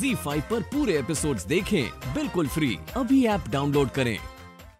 ZEE5 पर पूरे episodes देखें बिल्कुल फ्री। अभी ऐप डाउनलोड करें।